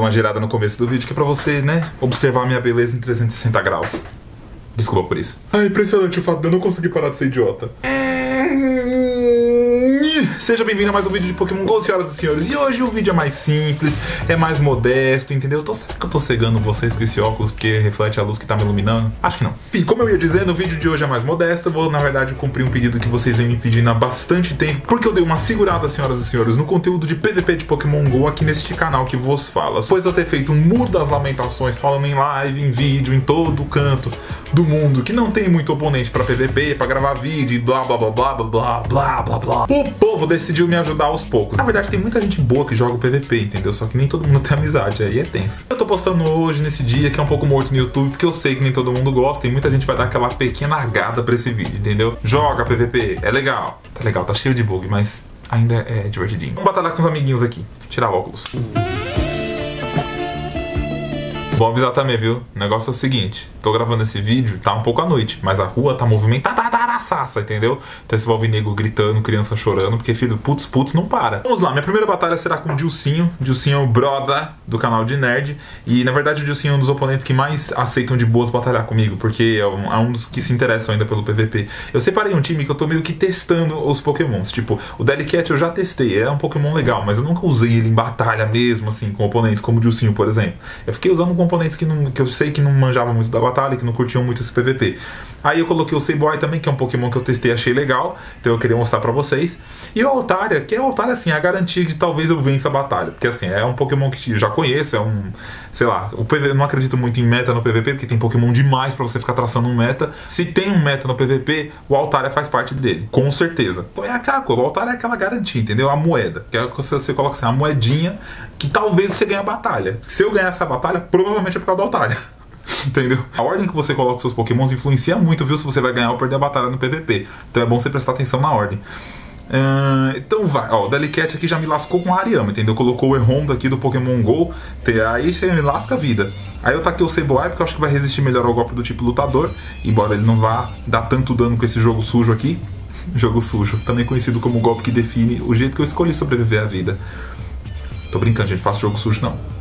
uma girada no começo do vídeo, que é pra você, né, observar a minha beleza em 360 graus. Desculpa por isso. É impressionante o fato de eu não conseguir parar de ser idiota. Seja bem-vindo a mais um vídeo de Pokémon GO, senhoras e senhores. E hoje o vídeo é mais simples, é mais modesto, entendeu? Será que eu tô cegando vocês com esse óculos porque reflete a luz que tá me iluminando? Acho que não. E como eu ia dizendo, o vídeo de hoje é mais modesto. Eu vou, na verdade, cumprir um pedido que vocês vêm me pedindo há bastante tempo, porque eu dei uma segurada, senhoras e senhores, no conteúdo de PVP de Pokémon GO aqui neste canal que vos fala. Depois de eu ter feito um muro das lamentações, falando em live, em vídeo, em todo canto do mundo, que não tem muito oponente pra PVP, pra gravar vídeo e blá blá blá blá blá blá blá blá. O povo decidiu me ajudar aos poucos. Na verdade, tem muita gente boa que joga o PVP, entendeu? Só que nem todo mundo tem amizade, aí é tenso. Eu tô postando hoje, nesse dia, que é um pouco morto no YouTube, porque eu sei que nem todo mundo gosta e muita gente vai dar aquela pequena agada pra esse vídeo, entendeu? Joga PVP, é legal. Tá legal, tá cheio de bug, mas ainda é divertidinho. Vamos batalhar com os amiguinhos aqui. Tirar óculos. Vou avisar também, viu? O negócio é o seguinte, tô gravando esse vídeo, tá um pouco à noite, mas a rua tá movimentada, entendeu? Então você vai ouvir nego gritando, criança chorando, porque filho, putz, não para. Vamos lá, minha primeira batalha será com o Jucinho. Jucinho é o brother do canal de Nerd. E na verdade o Jucinho é um dos oponentes que mais aceitam de boas batalhar comigo, porque é um dos que se interessam ainda pelo PVP. Eu separei um time que eu tô meio que testando os Pokémons. Tipo, o Delicat eu já testei, é um Pokémon legal, mas eu nunca usei ele em batalha mesmo, assim, com oponentes, como o Jucinho, por exemplo. Eu fiquei usando com oponentes que eu sei que não manjavam muito da batalha, que não curtiam muito esse PVP. Aí eu coloquei o Seiboy também, que é um Pokémon que eu testei e achei legal, então eu queria mostrar pra vocês. E o Altaria, que é o Altaria, assim, é a garantia de talvez eu vença a batalha, porque assim, é um Pokémon que eu já conheço, é um, sei lá, o PVP, eu não acredito muito em meta no PVP, porque tem Pokémon demais pra você ficar traçando um meta. Se tem um meta no PVP, o Altaria faz parte dele, com certeza. Pô, é aquela coisa, o Altaria é aquela garantia, entendeu? A moeda, que é que você coloca assim, a moedinha, que talvez você ganhe a batalha. Se eu ganhar essa batalha, provavelmente é por causa do Altaria. Entendeu? A ordem que você coloca os seus pokémons influencia muito, viu? Se você vai ganhar ou perder a batalha no PVP. Então é bom você prestar atenção na ordem. Então vai, ó, o Delicat aqui já me lascou com a Ariama, entendeu? Colocou o Erronda aqui do Pokémon GO, aí você me lasca a vida. Aí eu taquei o Sableye porque eu acho que vai resistir melhor ao golpe do tipo lutador, embora ele não vá dar tanto dano com esse jogo sujo aqui. Jogo sujo, também conhecido como o golpe que define o jeito que eu escolhi sobreviver à vida. Tô brincando, gente, faço jogo sujo não.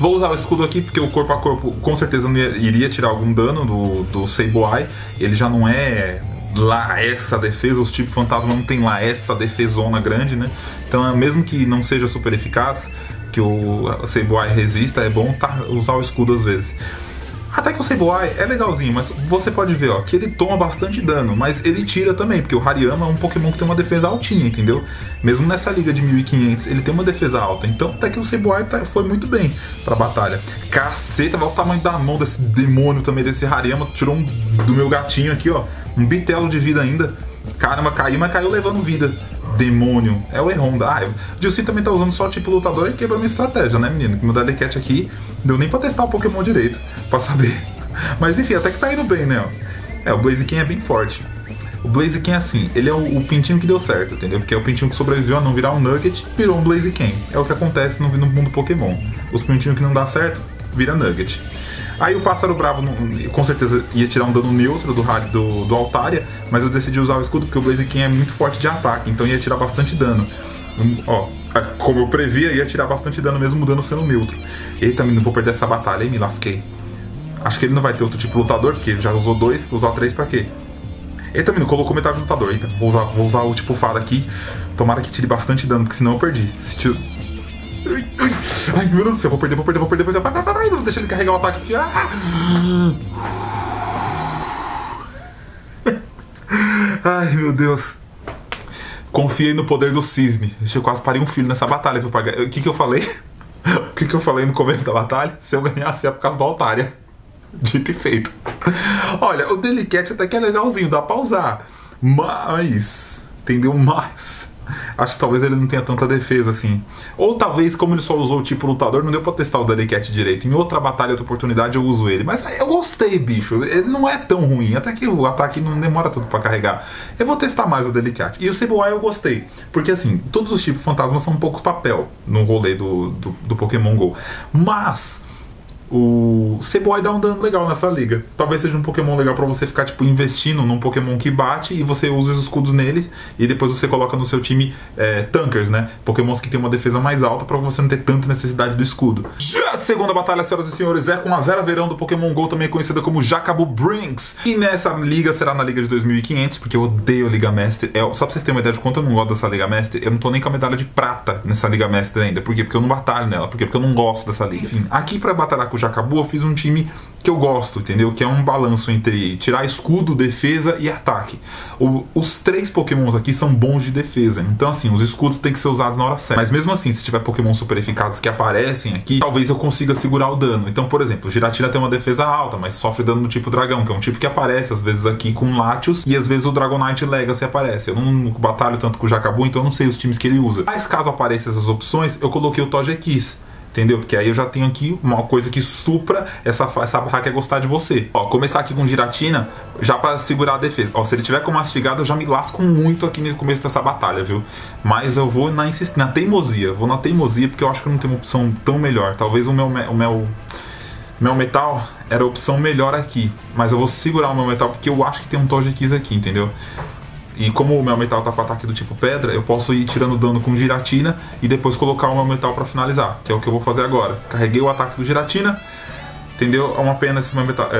Vou usar o escudo aqui porque o corpo a corpo com certeza não iria tirar algum dano do Sableye. Ele já não é lá essa defesa, os tipos fantasma não tem lá essa defesona grande, né? Então mesmo que não seja super eficaz, que o Sableye resista, é bom usar o escudo às vezes. Até que o Sableye é legalzinho, mas você pode ver, ó, que ele toma bastante dano, mas ele tira também, porque o Hariyama é um Pokémon que tem uma defesa altinha, entendeu? Mesmo nessa liga de 1500, ele tem uma defesa alta, então até que o Sableye foi muito bem pra batalha. Caceta, olha o tamanho da mão desse demônio também, desse Hariyama, tirou um do meu gatinho aqui, ó, um bitelo de vida ainda. Caramba, caiu, mas caiu levando vida. Demônio, é o Erronda. Ah, o Jucinho também tá usando só tipo lutador e quebrou minha estratégia, né, menino? Que meu Delicat aqui deu nem pra testar o Pokémon direito, pra saber. Mas enfim, até que tá indo bem, né? É, o Blaziken é bem forte. O Blaziken é assim, ele é o pintinho que deu certo, entendeu? Porque é o pintinho que sobreviveu a não virar um Nugget, virou um Blaziken. É o que acontece no mundo Pokémon. Os pintinhos que não dá certo, vira Nugget. Aí o Pássaro Bravo com certeza ia tirar um dano neutro do Altaria, mas eu decidi usar o escudo porque o Blaziken é muito forte de ataque, então ia tirar bastante dano. Ó, como eu previa, ia tirar bastante dano mesmo o dano sendo neutro. Eita, não vou perder essa batalha, hein? Me lasquei. Acho que ele não vai ter outro tipo lutador, porque ele já usou dois, vou usar três pra quê? Ele também não colocou metade do lutador, eita, vou usar o tipo fada aqui. Tomara que tire bastante dano, porque senão eu perdi. Se tiro... Ai, meu Deus do céu, vou perder. Vai, não deixa ele carregar o ataque aqui. Ai, meu Deus. Confiei no poder do cisne. Eu quase parei um filho nessa batalha. O que eu falei? O que eu falei no começo da batalha? Se eu ganhasse é por causa do Altaria. Dito e feito. Olha, o Delicat até que é legalzinho, dá pra usar. Mas, entendeu? Mas... acho que talvez ele não tenha tanta defesa assim. Ou talvez, como ele só usou o tipo lutador, não deu pra testar o Delicat direito. Em outra batalha, outra oportunidade, eu uso ele. Mas eu gostei, bicho. Ele não é tão ruim. Até que o ataque não demora tanto pra carregar. Eu vou testar mais o Delicat. E o Sableye eu gostei. Porque assim, todos os tipos fantasmas são um pouco papel no rolê do Pokémon GO. Mas... O Ceboy dá um dano legal nessa liga. Talvez seja um Pokémon legal pra você ficar tipo investindo num Pokémon que bate e você usa os escudos neles e depois você coloca no seu time tankers, né? Pokémons que tem uma defesa mais alta pra você não ter tanta necessidade do escudo. Já a segunda batalha, senhoras e senhores, é com a Vera Verão do Pokémon GO, também conhecida como Jakabu Brinks. E nessa liga será na liga de 2500, porque eu odeio a Liga Mestre. Só pra vocês terem uma ideia de quanto eu não gosto dessa Liga Mestre, eu não tô nem com a medalha de prata nessa Liga Mestre ainda. Por quê? Porque eu não batalho nela, porque eu não gosto dessa liga. Enfim, aqui pra batalhar com o Jakabu, eu fiz um time que eu gosto, entendeu? Que é um balanço entre tirar escudo, defesa e ataque. Os três pokémons aqui são bons de defesa, então assim, os escudos tem que ser usados na hora certa. Mas mesmo assim, se tiver pokémons super eficazes que aparecem aqui, talvez eu consiga segurar o dano. Então, por exemplo, o Giratina tem uma defesa alta, mas sofre dano do tipo dragão, que é um tipo que aparece às vezes aqui com Latios, e às vezes o Dragonite Legacy aparece. Eu não batalho tanto com o Jakabu, então eu não sei os times que ele usa. Mas caso apareçam essas opções, eu coloquei o Togekiss. Entendeu? Porque aí eu já tenho aqui uma coisa que supra essa barraca é gostar de você. Ó, começar aqui com Giratina, já pra segurar a defesa. Ó, se ele tiver com mastigado, eu já me lasco muito aqui no começo dessa batalha, viu? Mas eu vou na teimosia. Vou na teimosia, porque eu acho que eu não tenho uma opção tão melhor. Talvez o meu metal era a opção melhor aqui. Mas eu vou segurar o meu metal, porque eu acho que tem um Togekiss aqui, entendeu? E como o meu metal tá com ataque do tipo pedra, eu posso ir tirando dano com Giratina e depois colocar o meu metal pra finalizar, que é o que eu vou fazer agora. Carreguei o ataque do Giratina, entendeu? É uma pena se meu metal...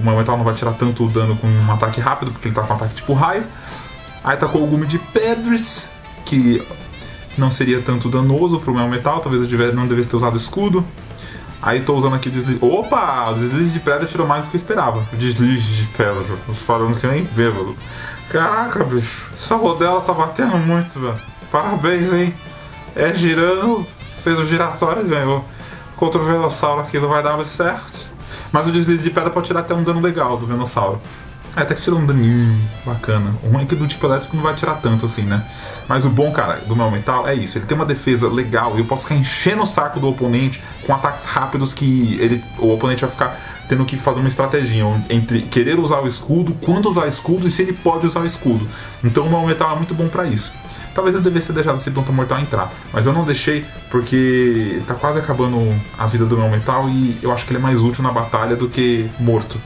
O meu metal não vai tirar tanto dano com um ataque rápido, porque ele tá com um ataque tipo raio. Aí tacou o gume de pedras, que não seria tanto danoso pro meu metal, talvez eu não devesse ter usado escudo. Aí tô usando aqui o deslize... Opa! O deslize de pedra tirou mais do que eu esperava. O deslize de pedra, os falando que nem bêbado. Caraca, bicho, essa rodela tá batendo muito, velho. Parabéns, hein? É girando, fez o giratório e ganhou. Contra o Venossauro aqui não vai dar certo. Mas o deslize de pedra pode tirar até um dano legal do Venossauro. Até que tirou um daninho bacana. O ruim é que do tipo elétrico não vai tirar tanto assim, né? Mas o bom, cara, do meu metal é isso. Ele tem uma defesa legal e eu posso ficar enchendo o saco do oponente com ataques rápidos que o oponente vai ficar tendo que fazer uma estratégia entre querer usar o escudo, quando usar o escudo e se ele pode usar o escudo. Então o meu metal é muito bom pra isso. Talvez eu devesse ter deixado esse planta mortal entrar, mas eu não deixei porque tá quase acabando a vida do meu metal e eu acho que ele é mais útil na batalha do que morto.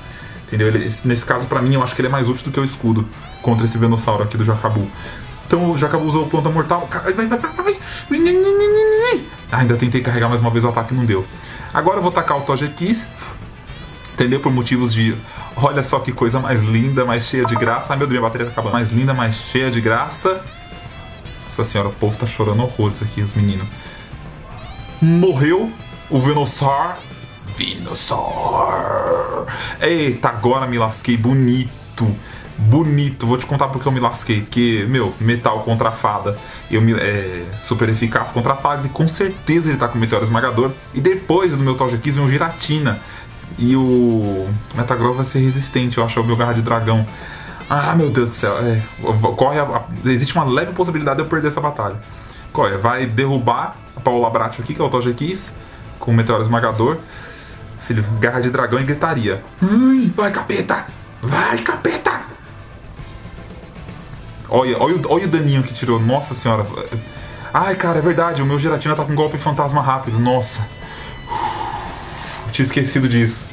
Entendeu? Nesse caso, pra mim, eu acho que ele é mais útil do que o escudo contra esse Venossauro aqui do Jakabu. Então o Jakabu usou o Planta Mortal. Ah, ainda tentei carregar mais uma vez o ataque e não deu. Agora eu vou tacar o Togekiss. Entendeu? Por motivos de... Olha só que coisa mais linda, mais cheia de graça. Ai meu Deus, minha bateria tá acabando. Mais linda, mais cheia de graça. Nossa senhora, o povo tá chorando horrores aqui, os meninos. Morreu o Venossauro. Venossauro. Eita, agora me lasquei, bonito. Bonito, vou te contar porque eu me lasquei. Porque, meu, metal contra a fada super eficaz contra a fada. E com certeza ele tá com o meteoro esmagador. E depois do meu Togekiss vem o Giratina. E o Metagross vai ser resistente, eu acho, ao meu garra de dragão. Ah, meu Deus do céu, existe uma leve possibilidade de eu perder essa batalha. Corre, vai derrubar a Paula Bratio aqui, que é o Togekiss, com o meteoro esmagador. Filho, garra de dragão e gritaria. Vai, capeta! Vai, capeta! Olha o daninho que tirou. Nossa senhora. Ai, cara, é verdade. O meu Giratina tá com um golpe fantasma rápido. Nossa. Eu tinha esquecido disso.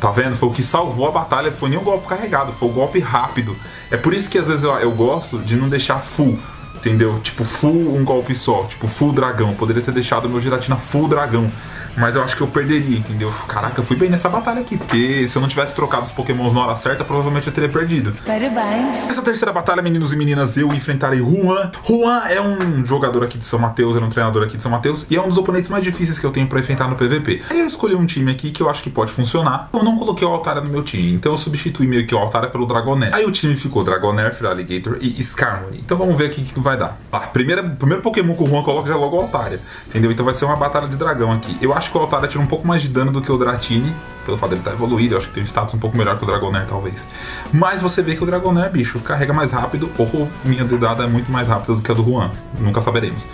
Tá vendo? Foi o que salvou a batalha. Foi nem um golpe carregado. Foi um golpe rápido. É por isso que às vezes eu gosto de não deixar full. Entendeu? Tipo, full um golpe só. Tipo, full dragão. Poderia ter deixado o meu Giratina full dragão. Mas eu acho que eu perderia, entendeu? Caraca, eu fui bem nessa batalha aqui. Porque se eu não tivesse trocado os pokémons na hora certa, provavelmente eu teria perdido. Parabéns. Nessa terceira batalha, meninos e meninas, eu enfrentarei Juan. Juan é um jogador aqui de São Mateus, é um treinador aqui de São Mateus. E é um dos oponentes mais difíceis que eu tenho pra enfrentar no PVP. Aí eu escolhi um time aqui que eu acho que pode funcionar. Eu não coloquei o Altaria no meu time. Então eu substituí meio que o Altaria pelo Dragonair. Aí o time ficou Dragonair, Feraligatr e Skarmory. Então vamos ver aqui o que vai dar. Tá, primeiro pokémon que o Juan coloca já logo o Altaria. Entendeu? Então vai ser uma batalha de dragão aqui. Eu acho que o Altaria tira um pouco mais de dano do que o Dratini. Pelo fato dele estar evoluído, eu acho que tem um status um pouco melhor que o Dragonair, talvez. Mas você vê que o Dragonair, bicho, carrega mais rápido. Ou minha dedada é muito mais rápida do que a do Juan. Nunca saberemos.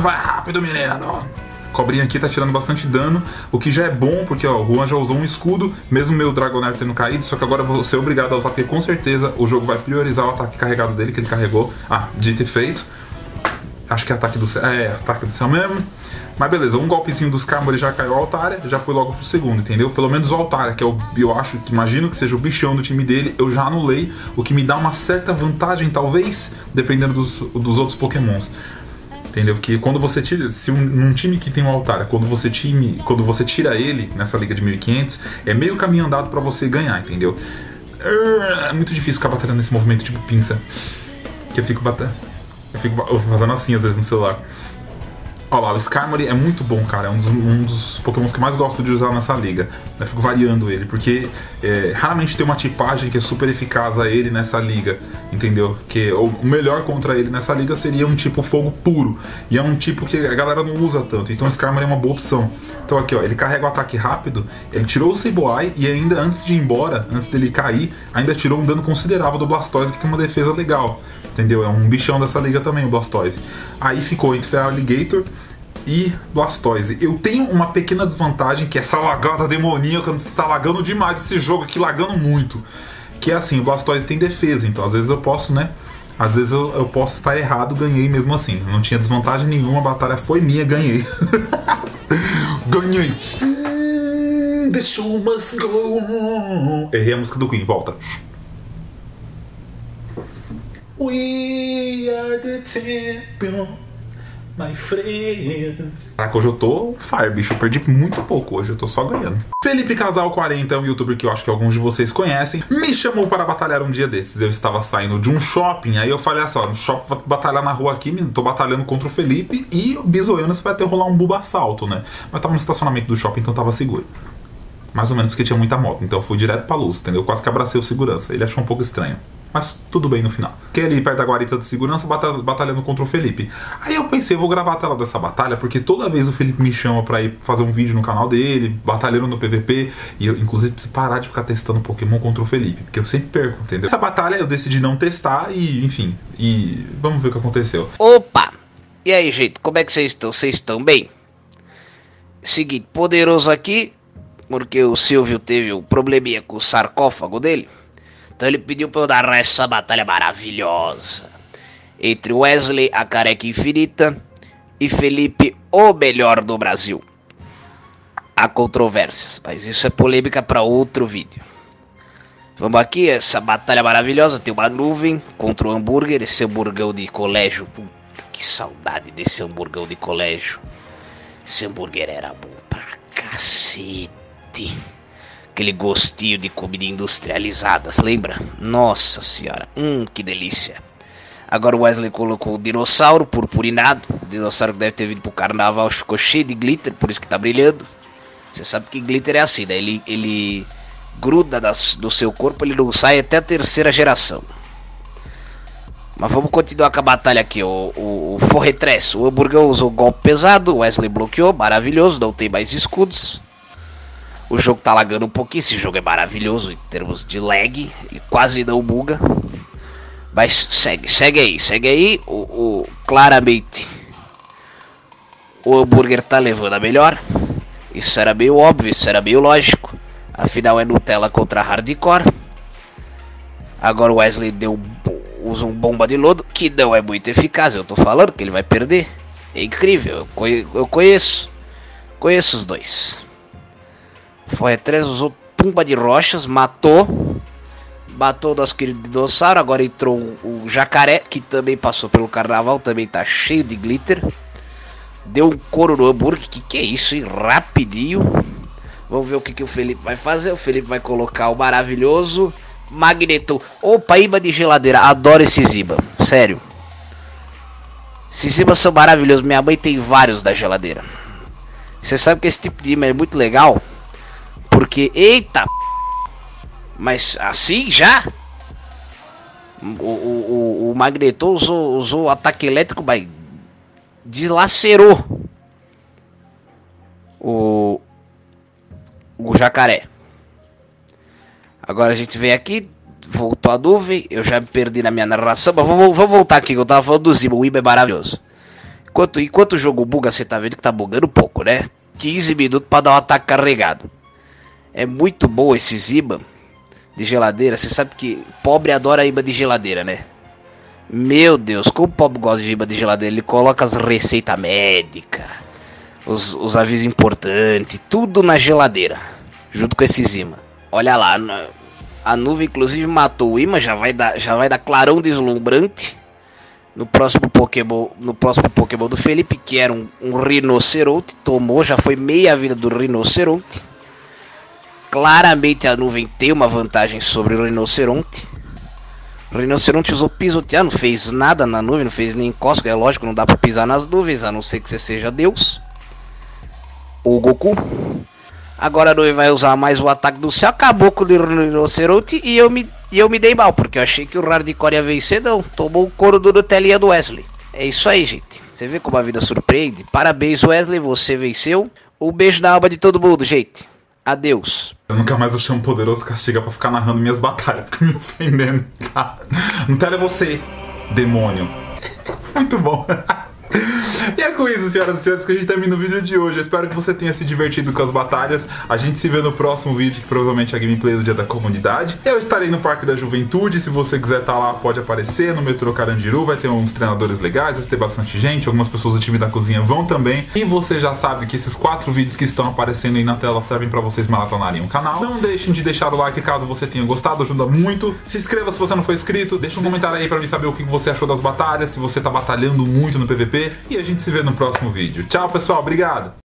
Vai rápido, menino! Cobrinha aqui tá tirando bastante dano, o que já é bom, porque ó, o Juan já usou um escudo, mesmo meu Dragonair tendo caído, só que agora eu vou ser obrigado a usar, porque com certeza o jogo vai priorizar o ataque carregado dele, que ele carregou. Ah, dito e feito. Acho que é ataque do céu. É, ataque do céu mesmo. Mas beleza, um golpezinho dos Camori já caiu a altaria. Já foi logo pro segundo, entendeu? Pelo menos o altaria, que é o, eu acho, que imagino que seja o bichão do time dele, eu já anulei. O que me dá uma certa vantagem, talvez, dependendo dos outros Pokémons. Entendeu? Porque quando você tira, se um time que tem um altaria, quando você tira ele nessa liga de 1500, é meio caminho andado pra você ganhar, entendeu? É muito difícil ficar batalhando nesse movimento tipo pinça, que eu fico batendo. Eu fico fazendo assim às vezes no celular. Olha lá, o Skarmory é muito bom, cara. É um dos Pokémons que eu mais gosto de usar nessa liga. Eu fico variando ele, porque raramente tem uma tipagem que é super eficaz a ele nessa liga, entendeu? Porque o melhor contra ele nessa liga seria um tipo fogo puro. E é um tipo que a galera não usa tanto, então o Skarmory é uma boa opção. Então aqui, ó, ele carrega o ataque rápido, ele tirou o Sableye e ainda antes de ir embora, antes dele cair, ainda tirou um dano considerável do Blastoise, que tem uma defesa legal. Entendeu? É um bichão dessa liga também, o Blastoise. Aí ficou entre a Alligator e Blastoise. Eu tenho uma pequena desvantagem, que é essa lagada demoníaca. Tá lagando demais esse jogo aqui, lagando muito. Que é assim, o Blastoise tem defesa, então às vezes eu posso, né? Às vezes eu posso estar errado, ganhei mesmo assim. Não tinha desvantagem nenhuma, a batalha foi minha, ganhei. Ganhei. The show must go. Errei a música do Queen, volta. We are the champions, my friends. Caraca, hoje eu tô fire, bicho. Eu perdi muito pouco hoje, eu tô só ganhando. Felipe Casal 40 é um youtuber que eu acho que alguns de vocês conhecem. Me chamou para batalhar um dia desses. Eu estava saindo de um shopping, aí eu falei assim, ó, no shopping vou batalhar na rua aqui, tô batalhando contra o Felipe e o bizoiano vai ter que rolar um buba-assalto, né? Mas tava no estacionamento do shopping, então tava seguro. Mais ou menos porque tinha muita moto, então eu fui direto pra luz, entendeu? Quase que abracei o segurança, ele achou um pouco estranho. Mas tudo bem no final. Fiquei ali perto da guarita de segurança batalhando contra o Felipe. Aí eu pensei, eu vou gravar a tela dessa batalha, porque toda vez o Felipe me chama pra ir fazer um vídeo no canal dele, batalhando no PVP. E eu, inclusive, preciso parar de ficar testando Pokémon contra o Felipe, porque eu sempre perco, entendeu? Essa batalha eu decidi não testar e, enfim, e vamos ver o que aconteceu. Opa! E aí, gente, como é que vocês estão? Vocês estão bem? Seguinte, poderoso aqui, porque o Silvio teve um probleminha com o sarcófago dele. Então ele pediu pra eu dar essa batalha maravilhosa entre Wesley, a careca infinita, e Felipe, o melhor do Brasil. Há controvérsias, mas isso é polêmica pra outro vídeo. Vamos aqui, essa batalha maravilhosa. Tem uma nuvem contra o hambúrguer, esse hamburgão de colégio. Puta, que saudade desse hamburgão de colégio. Esse hambúrguer era bom pra cacete. Aquele gostinho de comida industrializadas, lembra? Nossa senhora, que delícia. Agora o Wesley colocou o dinossauro purpurinado. O dinossauro deve ter vindo pro carnaval, ficou cheio de glitter, por isso que tá brilhando. Você sabe que glitter é assim, né? Ele gruda do seu corpo, ele não sai até a terceira geração. Mas vamos continuar com a batalha aqui, o Forretress. O hamburgão usou golpe pesado, o Wesley bloqueou, maravilhoso, não tem mais escudos. O jogo tá lagando um pouquinho, esse jogo é maravilhoso em termos de lag, ele quase não buga. Mas segue aí, claramente o hambúrguer tá levando a melhor. Isso era meio óbvio, isso era meio lógico. Afinal é Nutella contra Hardcore. Agora o Wesley usa um bomba de lodo, que não é muito eficaz, eu tô falando que ele vai perder. É incrível, eu conheço os dois. Forretress usou pumba de rochas, matou o nosso querido dinossauro. Agora entrou o jacaré, que também passou pelo carnaval, também tá cheio de glitter. Deu um couro no hambúrguer, que é isso, hein? Rapidinho. Vamos ver o que o Felipe vai fazer. O Felipe vai colocar o maravilhoso Magneton. Opa, imã de geladeira, adoro esses imãs, sério. Esses imãs são maravilhosos, minha mãe tem vários da geladeira. Você sabe que esse tipo de imã é muito legal. Porque, eita, mas assim já? O Magneton usou ataque elétrico, mas deslacerou o jacaré. Agora a gente vem aqui, voltou a nuvem, eu já me perdi na minha narração, mas vamos voltar aqui, que eu tava falando do Zima, o Iba é maravilhoso. Enquanto o jogo buga, você tá vendo que tá bugando pouco, né? 15 minutos pra dar um ataque carregado. É muito bom esses imã de geladeira. Você sabe que pobre adora imã de geladeira, né? Meu Deus, como o povo gosta de riba de geladeira, ele coloca as receitas médicas, os avisos importantes, tudo na geladeira, junto com esses imã. Olha lá, a nuvem inclusive matou o imã, já vai dar clarão deslumbrante no próximo Pokémon do Felipe, que era um rinoceronte, tomou, já foi meia vida do rinoceronte. Claramente a nuvem tem uma vantagem sobre o rinoceronte. O rinoceronte usou pisotear, não fez nada na nuvem, não fez nem encosto, é lógico, não dá pra pisar nas nuvens, a não ser que você seja Deus. Ou Goku. Agora a nuvem vai usar mais o ataque do céu, acabou com o rinoceronte e eu me dei mal, porque eu achei que o Rardicore ia vencer, não, tomou o couro do Nutelinha do Wesley. É isso aí, gente. Você vê como a vida surpreende? Parabéns, Wesley, você venceu. Um beijo na alma de todo mundo, gente. Adeus. Eu nunca mais achei um poderoso castiga pra ficar narrando minhas batalhas, fica me ofendendo. Nutella é você, demônio. Muito bom. E é com isso, senhoras e senhores, que a gente termina o vídeo de hoje. Eu espero que você tenha se divertido com as batalhas. A gente se vê no próximo vídeo, que provavelmente é a gameplay do Dia da Comunidade. Eu estarei no Parque da Juventude. Se você quiser estar lá, pode aparecer. No metrô Carandiru vai ter uns treinadores legais, vai ter bastante gente. Algumas pessoas do time da cozinha vão também. E você já sabe que esses 4 vídeos que estão aparecendo aí na tela servem pra vocês maratonarem o canal. Não deixem de deixar o like caso você tenha gostado, ajuda muito. Se inscreva se você não for inscrito. Deixa um comentário aí pra mim saber o que você achou das batalhas, se você tá batalhando muito no PVP. E a gente se vê no próximo vídeo. Tchau, pessoal. Obrigado!